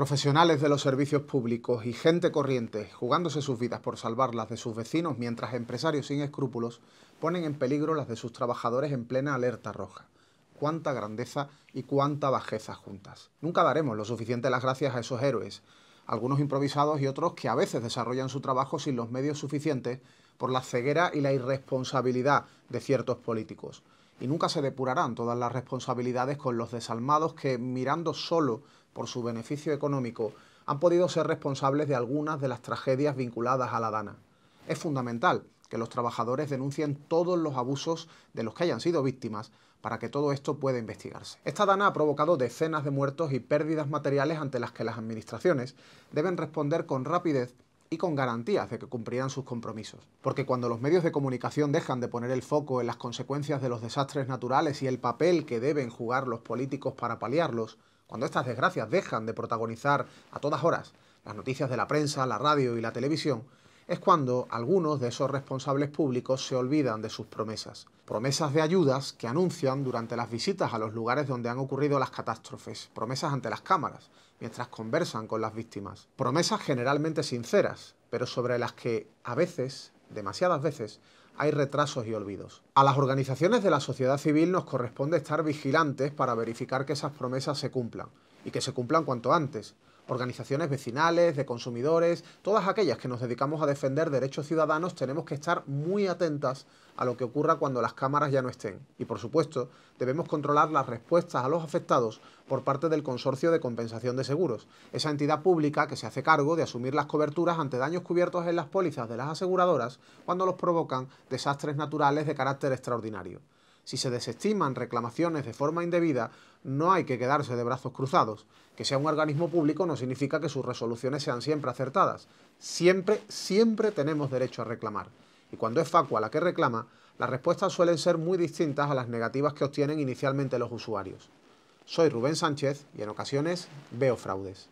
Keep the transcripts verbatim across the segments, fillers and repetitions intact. Profesionales de los servicios públicos y gente corriente jugándose sus vidas por salvar las de sus vecinos, mientras empresarios sin escrúpulos ponen en peligro las de sus trabajadores en plena alerta roja. Cuánta grandeza y cuánta bajeza juntas. Nunca daremos lo suficiente las gracias a esos héroes, algunos improvisados y otros que a veces desarrollan su trabajo sin los medios suficientes por la ceguera y la irresponsabilidad de ciertos políticos. Y nunca se depurarán todas las responsabilidades con los desalmados que, mirando solo por su beneficio económico, han podido ser responsables de algunas de las tragedias vinculadas a la DANA. Es fundamental que los trabajadores denuncien todos los abusos de los que hayan sido víctimas para que todo esto pueda investigarse. Esta DANA ha provocado decenas de muertos y pérdidas materiales ante las que las administraciones deben responder con rapidez y con garantías de que cumplirán sus compromisos. Porque cuando los medios de comunicación dejan de poner el foco en las consecuencias de los desastres naturales y el papel que deben jugar los políticos para paliarlos, cuando estas desgracias dejan de protagonizar a todas horas las noticias de la prensa, la radio y la televisión, es cuando algunos de esos responsables públicos se olvidan de sus promesas. Promesas de ayudas que anuncian durante las visitas a los lugares donde han ocurrido las catástrofes, promesas ante las cámaras, mientras conversan con las víctimas. Promesas generalmente sinceras, pero sobre las que a veces, demasiadas veces, hay retrasos y olvidos. A las organizaciones de la sociedad civil nos corresponde estar vigilantes para verificar que esas promesas se cumplan, y que se cumplan cuanto antes. Organizaciones vecinales, de consumidores, todas aquellas que nos dedicamos a defender derechos ciudadanos tenemos que estar muy atentas a lo que ocurra cuando las cámaras ya no estén. Y por supuesto, debemos controlar las respuestas a los afectados por parte del Consorcio de Compensación de Seguros, esa entidad pública que se hace cargo de asumir las coberturas ante daños cubiertos en las pólizas de las aseguradoras cuando los provocan desastres naturales de carácter extraordinario. Si se desestiman reclamaciones de forma indebida, no hay que quedarse de brazos cruzados. Que sea un organismo público no significa que sus resoluciones sean siempre acertadas. Siempre, siempre tenemos derecho a reclamar. Y cuando es FACUA la que reclama, las respuestas suelen ser muy distintas a las negativas que obtienen inicialmente los usuarios. Soy Rubén Sánchez y en ocasiones veo fraudes.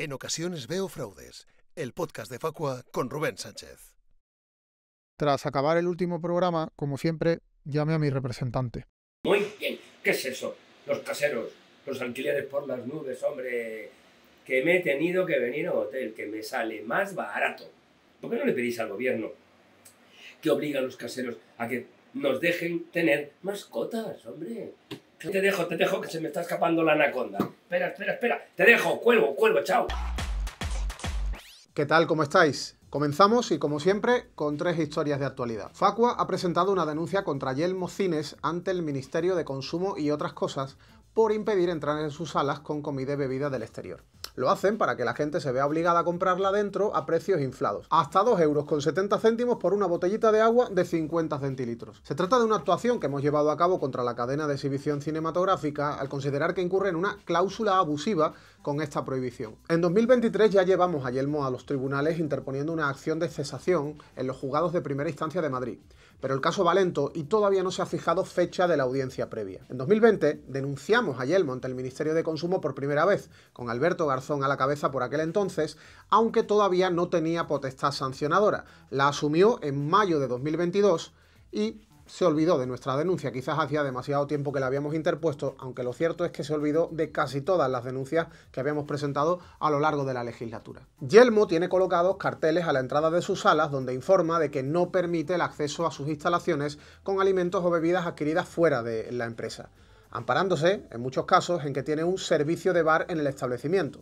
En ocasiones veo fraudes, el podcast de FACUA con Rubén Sánchez. Tras acabar el último programa, como siempre, llamé a mi representante. Muy bien, ¿qué es eso? Los caseros, los alquileres por las nubes, hombre, que me he tenido que venir a un hotel, que me sale más barato. ¿Por qué no le pedís al gobierno que obliga a los caseros a que nos dejen tener mascotas, hombre? Te dejo, te dejo, que se me está escapando la anaconda. Espera, espera, espera. Te dejo, cuelgo, cuelgo, chao. ¿Qué tal? ¿Cómo estáis? Comenzamos, y como siempre, con tres historias de actualidad. FACUA ha presentado una denuncia contra Yelmo Cines ante el Ministerio de Consumo y otras cosas por impedir entrar en sus salas con comida y bebida del exterior. Lo hacen para que la gente se vea obligada a comprarla dentro a precios inflados, hasta dos euros con setenta céntimos por una botellita de agua de cincuenta centilitros. Se trata de una actuación que hemos llevado a cabo contra la cadena de exhibición cinematográfica al considerar que incurre en una cláusula abusiva con esta prohibición. En dos mil veintitrés ya llevamos a Yelmo a los tribunales interponiendo una acción de cesación en los juzgados de primera instancia de Madrid, pero el caso va lento y todavía no se ha fijado fecha de la audiencia previa. En dos mil veinte denunciamos a Yelmo ante el Ministerio de Consumo por primera vez, con Alberto Garzón a la cabeza por aquel entonces, aunque todavía no tenía potestad sancionadora. La asumió en mayo de dos mil veintidós y se olvidó de nuestra denuncia. Quizás hacía demasiado tiempo que la habíamos interpuesto, aunque lo cierto es que se olvidó de casi todas las denuncias que habíamos presentado a lo largo de la legislatura. Yelmo tiene colocados carteles a la entrada de sus salas donde informa de que no permite el acceso a sus instalaciones con alimentos o bebidas adquiridas fuera de la empresa, amparándose, en muchos casos, en que tiene un servicio de bar en el establecimiento.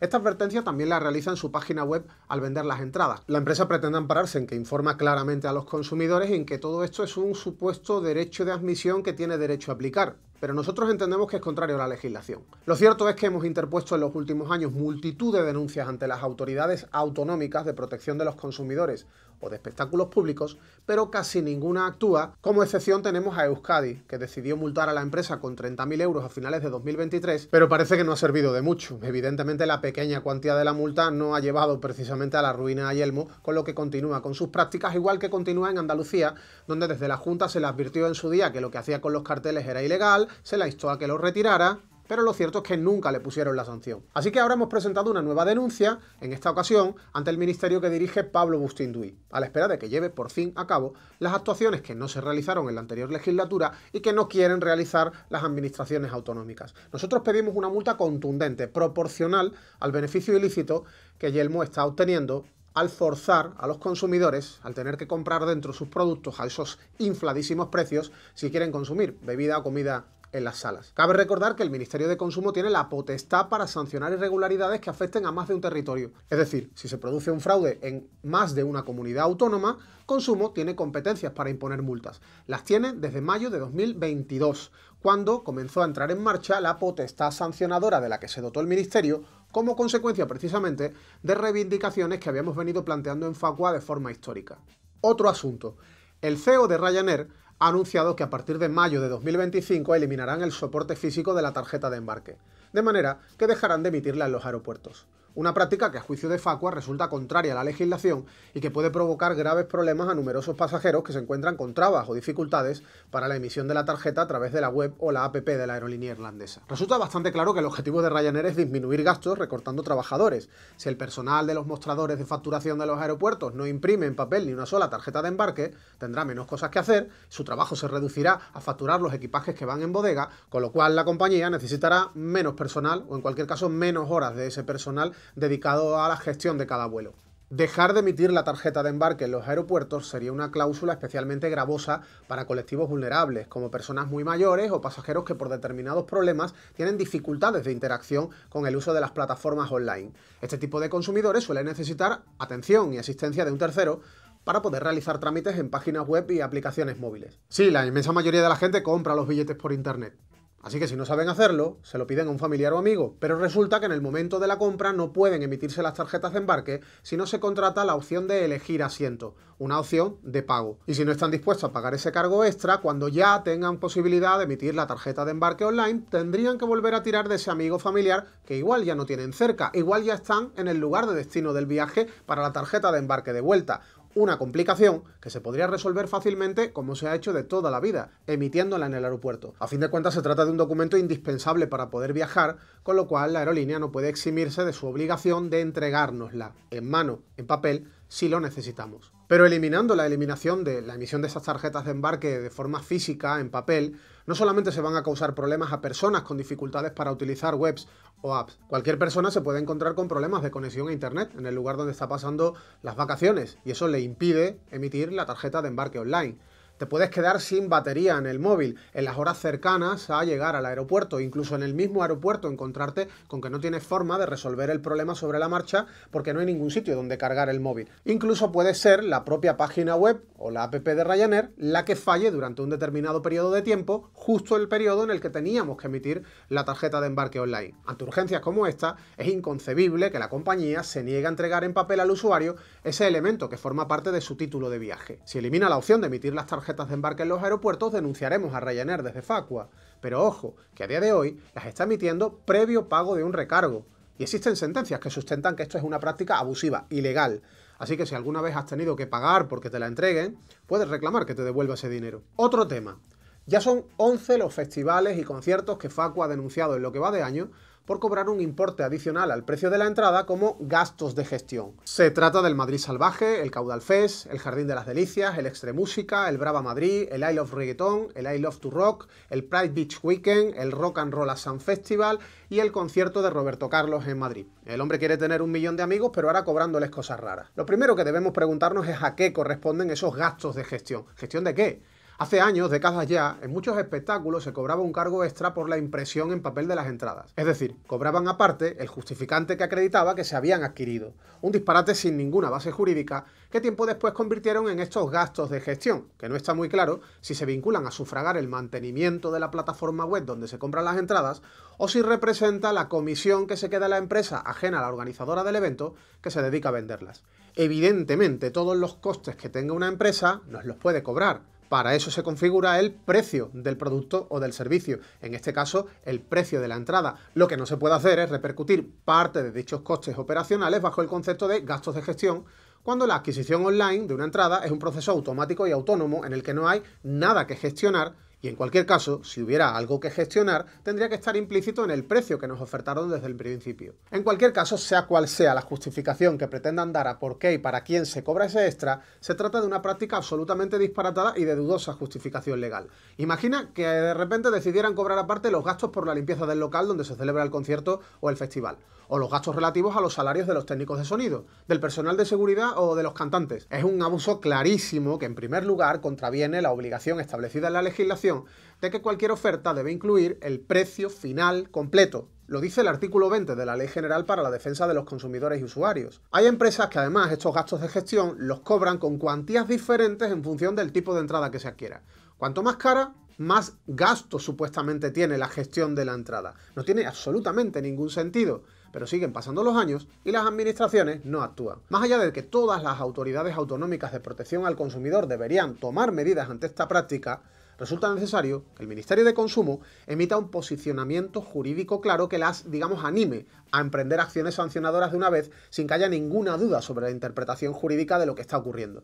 Esta advertencia también la realiza en su página web al vender las entradas. La empresa pretende ampararse en que informa claramente a los consumidores y en que todo esto es un supuesto derecho de admisión que tiene derecho a aplicar, pero nosotros entendemos que es contrario a la legislación. Lo cierto es que hemos interpuesto en los últimos años multitud de denuncias ante las autoridades autonómicas de protección de los consumidores o de espectáculos públicos, pero casi ninguna actúa. Como excepción tenemos a Euskadi, que decidió multar a la empresa con treinta mil euros a finales de dos mil veintitrés, pero parece que no ha servido de mucho. Evidentemente la pequeña cuantía de la multa no ha llevado precisamente a la ruina a Yelmo, con lo que continúa con sus prácticas, igual que continúa en Andalucía, donde desde la Junta se le advirtió en su día que lo que hacía con los carteles era ilegal, se la instó a que los retirara pero lo cierto es que nunca le pusieron la sanción. Así que ahora hemos presentado una nueva denuncia, en esta ocasión ante el ministerio que dirige Pablo Bustinduy, a la espera de que lleve por fin a cabo las actuaciones que no se realizaron en la anterior legislatura y que no quieren realizar las administraciones autonómicas. Nosotros pedimos una multa contundente, proporcional al beneficio ilícito que Yelmo está obteniendo al forzar a los consumidores, al tener que comprar dentro sus productos a esos infladísimos precios si quieren consumir bebida o comida en las salas. Cabe recordar que el Ministerio de Consumo tiene la potestad para sancionar irregularidades que afecten a más de un territorio. Es decir, si se produce un fraude en más de una comunidad autónoma, Consumo tiene competencias para imponer multas. Las tiene desde mayo de dos mil veintidós, cuando comenzó a entrar en marcha la potestad sancionadora de la que se dotó el Ministerio, como consecuencia precisamente de reivindicaciones que habíamos venido planteando en FACUA de forma histórica. Otro asunto. El C E O de Ryanair ha anunciado que a partir de mayo de dos mil veinticinco eliminarán el soporte físico de la tarjeta de embarque, de manera que dejarán de emitirla en los aeropuertos. Una práctica que a juicio de FACUA resulta contraria a la legislación y que puede provocar graves problemas a numerosos pasajeros que se encuentran con trabas o dificultades para la emisión de la tarjeta a través de la web o la app de la aerolínea irlandesa. Resulta bastante claro que el objetivo de Ryanair es disminuir gastos recortando trabajadores. Si el personal de los mostradores de facturación de los aeropuertos no imprime en papel ni una sola tarjeta de embarque, tendrá menos cosas que hacer, su trabajo se reducirá a facturar los equipajes que van en bodega, con lo cual la compañía necesitará menos personal o en cualquier caso menos horas de ese personal dedicado a la gestión de cada vuelo. Dejar de emitir la tarjeta de embarque en los aeropuertos sería una cláusula especialmente gravosa para colectivos vulnerables, como personas muy mayores o pasajeros que por determinados problemas tienen dificultades de interacción con el uso de las plataformas online. Este tipo de consumidores suele necesitar atención y asistencia de un tercero para poder realizar trámites en páginas web y aplicaciones móviles. Sí, la inmensa mayoría de la gente compra los billetes por internet. Así que si no saben hacerlo, se lo piden a un familiar o amigo, pero resulta que en el momento de la compra no pueden emitirse las tarjetas de embarque si no se contrata la opción de elegir asiento, una opción de pago. Y si no están dispuestos a pagar ese cargo extra, cuando ya tengan posibilidad de emitir la tarjeta de embarque online, tendrían que volver a tirar de ese amigo familiar que igual ya no tienen cerca, igual ya están en el lugar de destino del viaje para la tarjeta de embarque de vuelta. Una complicación que se podría resolver fácilmente como se ha hecho de toda la vida, emitiéndola en el aeropuerto. A fin de cuentas se trata de un documento indispensable para poder viajar, con lo cual la aerolínea no puede eximirse de su obligación de entregárnosla, en mano, en papel, si lo necesitamos. Pero eliminando la eliminación de la emisión de esas tarjetas de embarque de forma física, en papel, no solamente se van a causar problemas a personas con dificultades para utilizar webs o apps. Cualquier persona se puede encontrar con problemas de conexión a internet en el lugar donde está pasando las vacaciones y eso le impide emitir la tarjeta de embarque online. Te puedes quedar sin batería en el móvil, en las horas cercanas a llegar al aeropuerto, incluso en el mismo aeropuerto encontrarte con que no tienes forma de resolver el problema sobre la marcha porque no hay ningún sitio donde cargar el móvil. Incluso puede ser la propia página web o la app de Ryanair la que falle durante un determinado periodo de tiempo, justo el periodo en el que teníamos que emitir la tarjeta de embarque online. Ante urgencias como esta, es inconcebible que la compañía se niegue a entregar en papel al usuario ese elemento que forma parte de su título de viaje. Si elimina la opción de emitir las tarjetas tarjetas de embarque en los aeropuertos, denunciaremos a Ryanair desde FACUA, pero ojo, que a día de hoy las está emitiendo previo pago de un recargo, y existen sentencias que sustentan que esto es una práctica abusiva, ilegal, así que si alguna vez has tenido que pagar porque te la entreguen, puedes reclamar que te devuelva ese dinero. Otro tema, ya son once los festivales y conciertos que FACUA ha denunciado en lo que va de año, por cobrar un importe adicional al precio de la entrada como gastos de gestión. Se trata del Madrid Salvaje, el Caudal Fest, el Jardín de las Delicias, el Extremúsica, el Brava Madrid, el I Love Reggaeton, el I Love to Rock, el Pride Beach Weekend, el Rock and Roll Sun Festival y el concierto de Roberto Carlos en Madrid. El hombre quiere tener un millón de amigos, pero ahora cobrándoles cosas raras. Lo primero que debemos preguntarnos es a qué corresponden esos gastos de gestión. ¿Gestión de qué? Hace años, décadas ya, en muchos espectáculos se cobraba un cargo extra por la impresión en papel de las entradas. Es decir, cobraban aparte el justificante que acreditaba que se habían adquirido. Un disparate sin ninguna base jurídica que tiempo después convirtieron en estos gastos de gestión, que no está muy claro si se vinculan a sufragar el mantenimiento de la plataforma web donde se compran las entradas o si representa la comisión que se queda la empresa ajena a la organizadora del evento que se dedica a venderlas. Evidentemente, todos los costes que tenga una empresa nos los puede cobrar. Para eso se configura el precio del producto o del servicio, en este caso el precio de la entrada. Lo que no se puede hacer es repercutir parte de dichos costes operacionales bajo el concepto de gastos de gestión, cuando la adquisición online de una entrada es un proceso automático y autónomo en el que no hay nada que gestionar Y en cualquier caso, si hubiera algo que gestionar, tendría que estar implícito en el precio que nos ofertaron desde el principio. En cualquier caso, sea cual sea la justificación que pretendan dar a por qué y para quién se cobra ese extra, se trata de una práctica absolutamente disparatada y de dudosa justificación legal. Imagina que de repente decidieran cobrar aparte los gastos por la limpieza del local donde se celebra el concierto o el festival, o los gastos relativos a los salarios de los técnicos de sonido, del personal de seguridad o de los cantantes. Es un abuso clarísimo que en primer lugar contraviene la obligación establecida en la legislación de que cualquier oferta debe incluir el precio final completo. Lo dice el artículo veinte de la Ley General para la Defensa de los Consumidores y Usuarios. Hay empresas que además estos gastos de gestión los cobran con cuantías diferentes en función del tipo de entrada que se adquiera. Cuanto más cara, más gasto supuestamente tiene la gestión de la entrada. No tiene absolutamente ningún sentido. Pero siguen pasando los años y las administraciones no actúan. Más allá de que todas las autoridades autonómicas de protección al consumidor deberían tomar medidas ante esta práctica, resulta necesario que el Ministerio de Consumo emita un posicionamiento jurídico claro que las, digamos, anime a emprender acciones sancionadoras de una vez sin que haya ninguna duda sobre la interpretación jurídica de lo que está ocurriendo.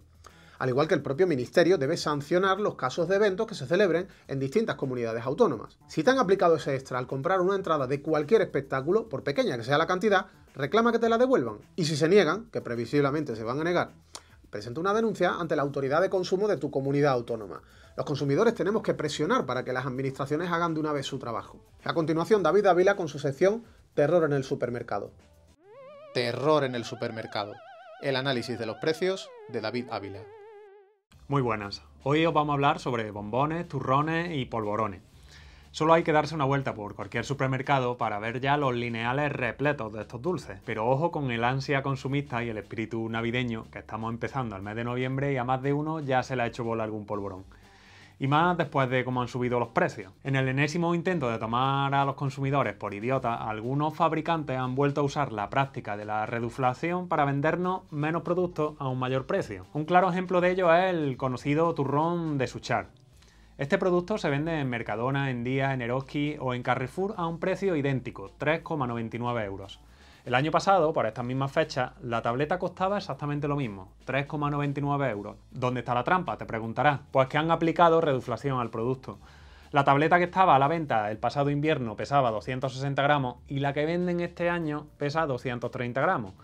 Al igual que el propio Ministerio debe sancionar los casos de eventos que se celebren en distintas comunidades autónomas. Si te han aplicado ese extra al comprar una entrada de cualquier espectáculo, por pequeña que sea la cantidad, reclama que te la devuelvan. Y si se niegan, que previsiblemente se van a negar, presenta una denuncia ante la autoridad de consumo de tu comunidad autónoma. Los consumidores tenemos que presionar para que las administraciones hagan de una vez su trabajo. A continuación, David Ávila con su sección Terror en el supermercado. Terror en el supermercado. El análisis de los precios de David Ávila. Muy buenas. Hoy os vamos a hablar sobre bombones, turrones y polvorones. Solo hay que darse una vuelta por cualquier supermercado para ver ya los lineales repletos de estos dulces. Pero ojo con el ansia consumista y el espíritu navideño, que estamos empezando el mes de noviembre y a más de uno ya se le ha hecho bola algún polvorón. Y más después de cómo han subido los precios. En el enésimo intento de tomar a los consumidores por idiotas, algunos fabricantes han vuelto a usar la práctica de la reduflación para vendernos menos productos a un mayor precio. Un claro ejemplo de ello es el conocido turrón de Suchard. Este producto se vende en Mercadona, en Dia, en Eroski o en Carrefour a un precio idéntico, tres coma noventa y nueve euros. El año pasado, por estas mismas fechas, la tableta costaba exactamente lo mismo, tres coma noventa y nueve euros. ¿Dónde está la trampa?, te preguntarás. Pues que han aplicado reduflación al producto. La tableta que estaba a la venta el pasado invierno pesaba doscientos sesenta gramos y la que venden este año pesa doscientos treinta gramos.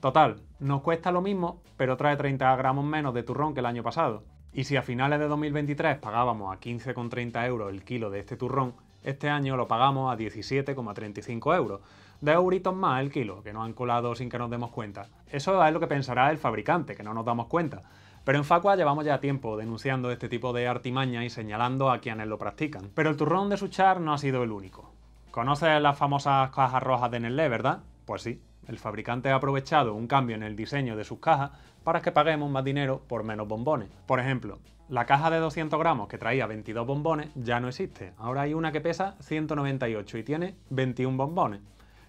Total, nos cuesta lo mismo, pero trae treinta gramos menos de turrón que el año pasado. Y si a finales de dos mil veintitrés pagábamos a quince coma treinta euros el kilo de este turrón, este año lo pagamos a diecisiete coma treinta y cinco euros, dos euritos más el kilo, que nos han colado sin que nos demos cuenta. Eso es lo que pensará el fabricante, que no nos damos cuenta. Pero en FACUA llevamos ya tiempo denunciando este tipo de artimaña y señalando a quienes lo practican. Pero el turrón de Suchard no ha sido el único. ¿Conoces las famosas cajas rojas de Nestlé, verdad? Pues sí, el fabricante ha aprovechado un cambio en el diseño de sus cajas para que paguemos más dinero por menos bombones. Por ejemplo, la caja de doscientos gramos que traía veintidós bombones ya no existe. Ahora hay una que pesa ciento noventa y ocho y tiene veintiún bombones.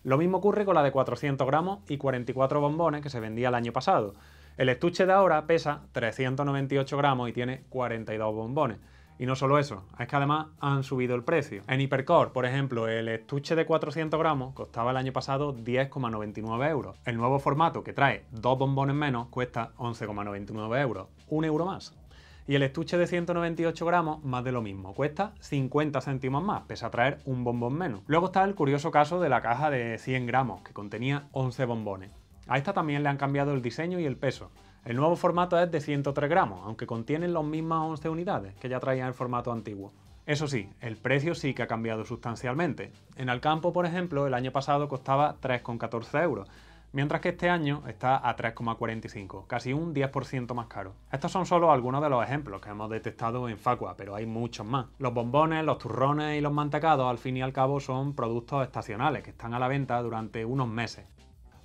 Lo mismo ocurre con la de cuatrocientos gramos y cuarenta y cuatro bombones que se vendía el año pasado. El estuche de ahora pesa trescientos noventa y ocho gramos y tiene cuarenta y dos bombones. Y no solo eso, es que además han subido el precio. En Hipercor, por ejemplo, el estuche de cuatrocientos gramos costaba el año pasado diez coma noventa y nueve euros. El nuevo formato que trae dos bombones menos cuesta once coma noventa y nueve euros, un euro más. Y el estuche de ciento noventa y ocho gramos, más de lo mismo, cuesta cincuenta céntimos más, pese a traer un bombón menos. Luego está el curioso caso de la caja de cien gramos, que contenía once bombones. A esta también le han cambiado el diseño y el peso. El nuevo formato es de ciento tres gramos, aunque contienen las mismas once unidades que ya traían el formato antiguo. Eso sí, el precio sí que ha cambiado sustancialmente. En Alcampo, por ejemplo, el año pasado costaba tres coma catorce euros, mientras que este año está a tres coma cuarenta y cinco, casi un diez por ciento más caro. Estos son solo algunos de los ejemplos que hemos detectado en FACUA, pero hay muchos más. Los bombones, los turrones y los mantecados, al fin y al cabo, son productos estacionales que están a la venta durante unos meses.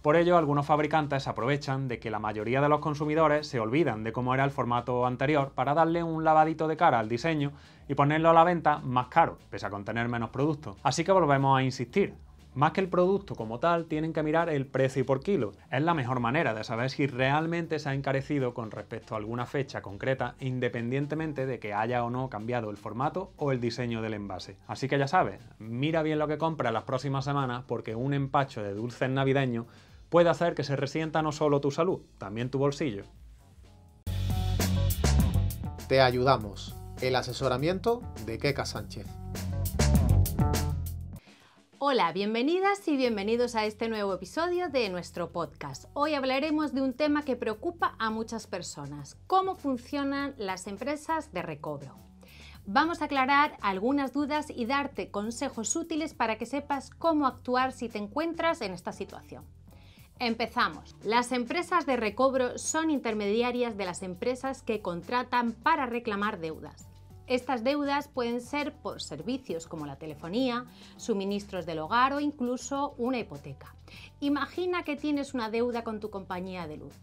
Por ello, algunos fabricantes se aprovechan de que la mayoría de los consumidores se olvidan de cómo era el formato anterior para darle un lavadito de cara al diseño y ponerlo a la venta más caro, pese a contener menos productos. Así que volvemos a insistir. Más que el producto como tal, tienen que mirar el precio por kilo. Es la mejor manera de saber si realmente se ha encarecido con respecto a alguna fecha concreta, independientemente de que haya o no cambiado el formato o el diseño del envase. Así que ya sabes, mira bien lo que compras las próximas semanas, porque un empacho de dulces navideños puede hacer que se resienta no solo tu salud, también tu bolsillo. Te ayudamos. el asesoramiento de Keka Sánchez. Hola, bienvenidas y bienvenidos a este nuevo episodio de nuestro podcast. Hoy hablaremos de un tema que preocupa a muchas personas, cómo funcionan las empresas de recobro. Vamos a aclarar algunas dudas y darte consejos útiles para que sepas cómo actuar si te encuentras en esta situación. Empezamos. Las empresas de recobro son intermediarias de las empresas que contratan para reclamar deudas. Estas deudas pueden ser por servicios como la telefonía, suministros del hogar o incluso una hipoteca. Imagina que tienes una deuda con tu compañía de luz.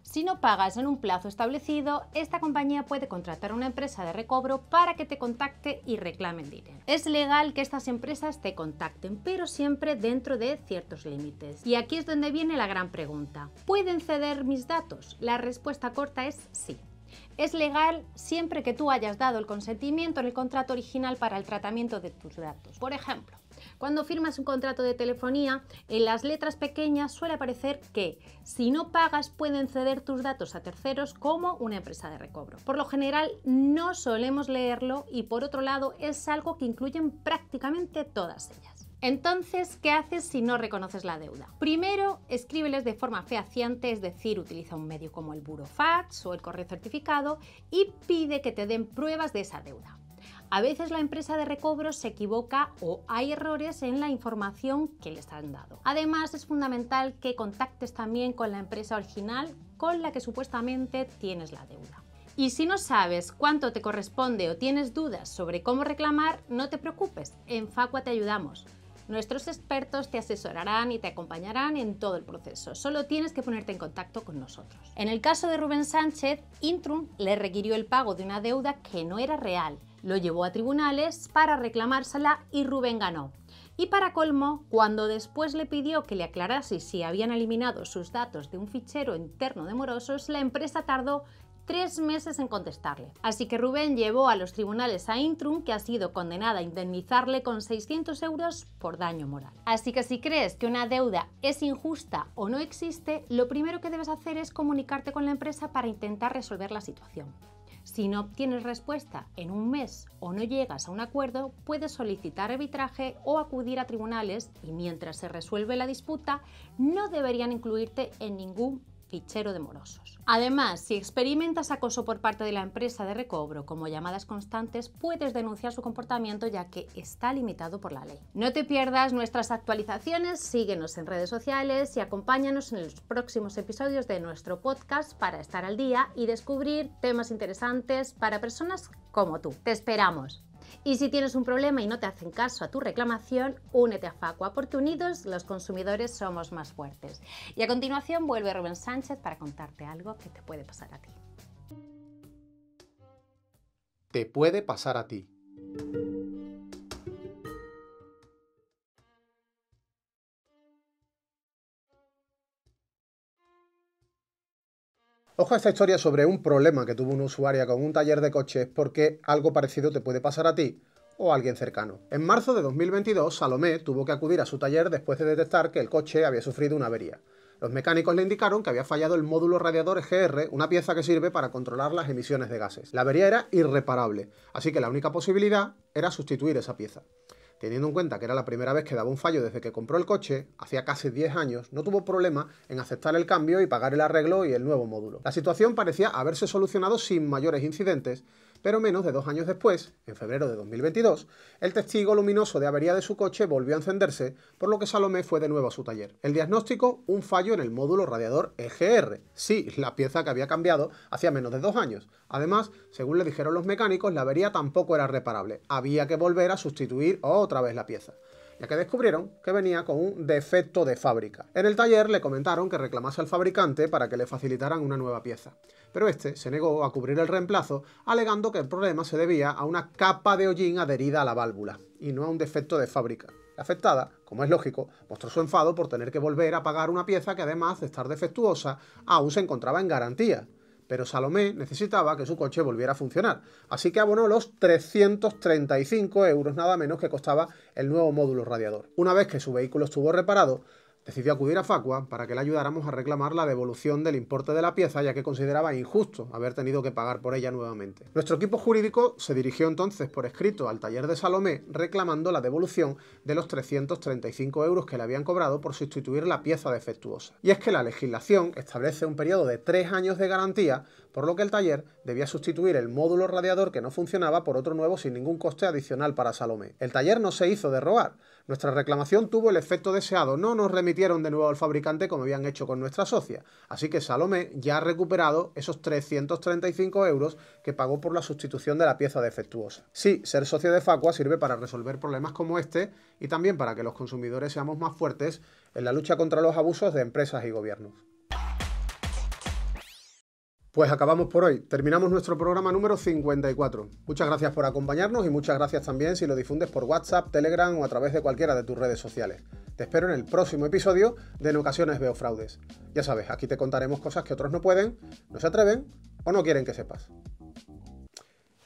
Si no pagas en un plazo establecido, esta compañía puede contratar a una empresa de recobro para que te contacte y reclamen dinero. Es legal que estas empresas te contacten, pero siempre dentro de ciertos límites. Y aquí es donde viene la gran pregunta. ¿Pueden ceder mis datos? La respuesta corta es sí. Es legal siempre que tú hayas dado el consentimiento en el contrato original para el tratamiento de tus datos. Por ejemplo, cuando firmas un contrato de telefonía, en las letras pequeñas suele aparecer que si no pagas pueden ceder tus datos a terceros como una empresa de recobro. Por lo general no solemos leerlo y por otro lado es algo que incluyen prácticamente todas ellas. Entonces, ¿qué haces si no reconoces la deuda? Primero, escríbeles de forma fehaciente, es decir, utiliza un medio como el burofax o el correo certificado y pide que te den pruebas de esa deuda. A veces la empresa de recobro se equivoca o hay errores en la información que les han dado. Además, es fundamental que contactes también con la empresa original con la que supuestamente tienes la deuda. Y si no sabes cuánto te corresponde o tienes dudas sobre cómo reclamar, no te preocupes, en FACUA te ayudamos. Nuestros expertos te asesorarán y te acompañarán en todo el proceso. Solo tienes que ponerte en contacto con nosotros. En el caso de Rubén Sánchez, Intrum le requirió el pago de una deuda que no era real. Lo llevó a tribunales para reclamársela y Rubén ganó. Y para colmo, cuando después le pidió que le aclarase si habían eliminado sus datos de un fichero interno de morosos, la empresa tardó tres meses en contestarle. Así que Rubén llevó a los tribunales a Intrum, que ha sido condenada a indemnizarle con seiscientos euros por daño moral. Así que si crees que una deuda es injusta o no existe, lo primero que debes hacer es comunicarte con la empresa para intentar resolver la situación. Si no obtienes respuesta en un mes o no llegas a un acuerdo, puedes solicitar arbitraje o acudir a tribunales y mientras se resuelve la disputa, no deberían incluirte en ningún fichero de morosos. Además, si experimentas acoso por parte de la empresa de recobro como llamadas constantes, puedes denunciar su comportamiento ya que está limitado por la ley. No te pierdas nuestras actualizaciones, síguenos en redes sociales y acompáñanos en los próximos episodios de nuestro podcast para estar al día y descubrir temas interesantes para personas como tú. Te esperamos. Y si tienes un problema y no te hacen caso a tu reclamación, únete a FACUA porque unidos los consumidores somos más fuertes. Y a continuación vuelve Rubén Sánchez para contarte algo que te puede pasar a ti. Te puede pasar a ti. Ojo a esta historia sobre un problema que tuvo una usuaria con un taller de coches porque algo parecido te puede pasar a ti o a alguien cercano. En marzo de dos mil veintidós, Salomé tuvo que acudir a su taller después de detectar que el coche había sufrido una avería. Los mecánicos le indicaron que había fallado el módulo radiador G R, una pieza que sirve para controlar las emisiones de gases. La avería era irreparable, así que la única posibilidad era sustituir esa pieza. Teniendo en cuenta que era la primera vez que daba un fallo desde que compró el coche, hacía casi diez años, no tuvo problema en aceptar el cambio y pagar el arreglo y el nuevo módulo. La situación parecía haberse solucionado sin mayores incidentes, pero menos de dos años después, en febrero de dos mil veintidós, el testigo luminoso de avería de su coche volvió a encenderse, por lo que Salomé fue de nuevo a su taller. El diagnóstico, un fallo en el módulo radiador E G R. Sí, la pieza que había cambiado hacía menos de dos años. Además, según le dijeron los mecánicos, la avería tampoco era reparable. Había que volver a sustituir otra vez la pieza, ya que descubrieron que venía con un defecto de fábrica. En el taller le comentaron que reclamase al fabricante para que le facilitaran una nueva pieza, pero este se negó a cubrir el reemplazo, alegando que el problema se debía a una capa de hollín adherida a la válvula, y no a un defecto de fábrica. La afectada, como es lógico, mostró su enfado por tener que volver a pagar una pieza que además de estar defectuosa, aún se encontraba en garantía. Pero Salomé necesitaba que su coche volviera a funcionar, así que abonó los trescientos treinta y cinco euros nada menos que costaba el nuevo módulo radiador. Una vez que su vehículo estuvo reparado, decidió acudir a FACUA para que le ayudáramos a reclamar la devolución del importe de la pieza, ya que consideraba injusto haber tenido que pagar por ella nuevamente. Nuestro equipo jurídico se dirigió entonces por escrito al taller de Salomé reclamando la devolución de los trescientos treinta y cinco euros que le habían cobrado por sustituir la pieza defectuosa. Y es que la legislación establece un periodo de tres años de garantía, por lo que el taller debía sustituir el módulo radiador que no funcionaba por otro nuevo sin ningún coste adicional para Salomé. El taller no se hizo de rogar. Nuestra reclamación tuvo el efecto deseado, no nos remitieron de nuevo al fabricante como habían hecho con nuestra socia, así que Salomé ya ha recuperado esos trescientos treinta y cinco euros que pagó por la sustitución de la pieza defectuosa. Sí, ser socio de FACUA sirve para resolver problemas como este y también para que los consumidores seamos más fuertes en la lucha contra los abusos de empresas y gobiernos. Pues acabamos por hoy, terminamos nuestro programa número cincuenta y cuatro. Muchas gracias por acompañarnos y muchas gracias también si lo difundes por WhatsApp, Telegram o a través de cualquiera de tus redes sociales. Te espero en el próximo episodio de En Ocasiones Veo Fraudes. Ya sabes, aquí te contaremos cosas que otros no pueden, no se atreven o no quieren que sepas.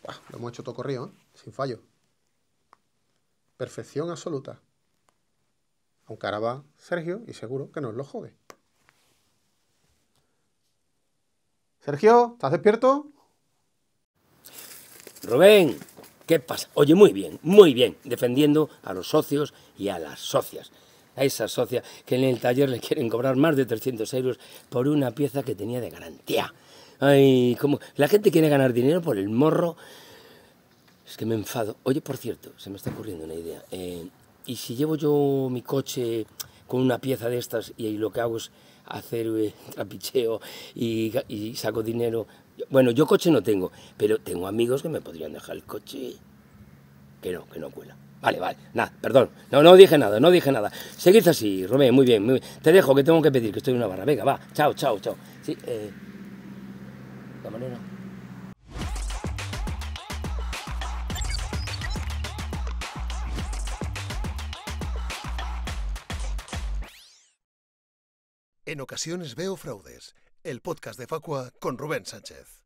Buah, lo hemos hecho todo corrido, ¿eh? Sin fallo. Perfección absoluta. Aunque ahora va Sergio y seguro que nos lo jode. Sergio, ¿estás despierto? Rubén, ¿qué pasa? Oye, muy bien, muy bien, defendiendo a los socios y a las socias. A esas socias que en el taller les quieren cobrar más de trescientos euros por una pieza que tenía de garantía. Ay, como la gente quiere ganar dinero por el morro. Es que me enfado. Oye, por cierto, se me está ocurriendo una idea. Eh, ¿Y si llevo yo mi coche con una pieza de estas y ahí lo que hago es hacer eh, trapicheo y, y saco dinero? Bueno, yo coche no tengo, pero tengo amigos que me podrían dejar el coche. Que no, que no cuela. Vale, vale, nada, perdón. No, no dije nada, no dije nada. Seguid así, Rubén, muy bien, muy bien. Te dejo, que tengo que pedir, que estoy en una barra. Venga, va, chao, chao, chao. Sí, eh... la manera... En ocasiones veo fraudes, el podcast de FACUA con Rubén Sánchez.